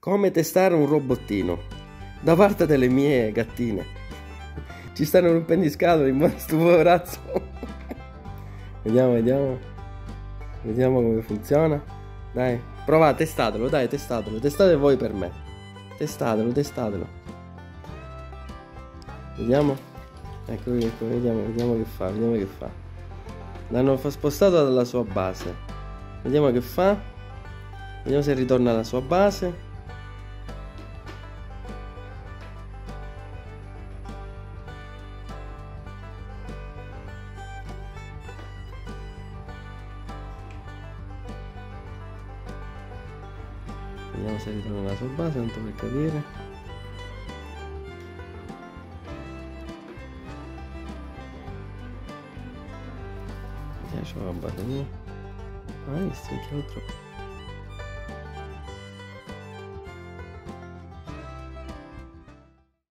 Come testare un robottino da parte delle mie gattine. Ci stanno rompendo i scatoli, ma sto poverazzo. Vediamo come funziona. Dai, provate, testatelo, dai, testatelo. Testate voi per me. Testatelo. Vediamo. Ecco, vediamo che fa, L'hanno spostata dalla sua base. Vediamo che fa. Vediamo se ritorna alla sua base. Vediamo se ritorna alla sua base, tanto per capire. Deixa eu abaixar. Ai, isso aqui é outro.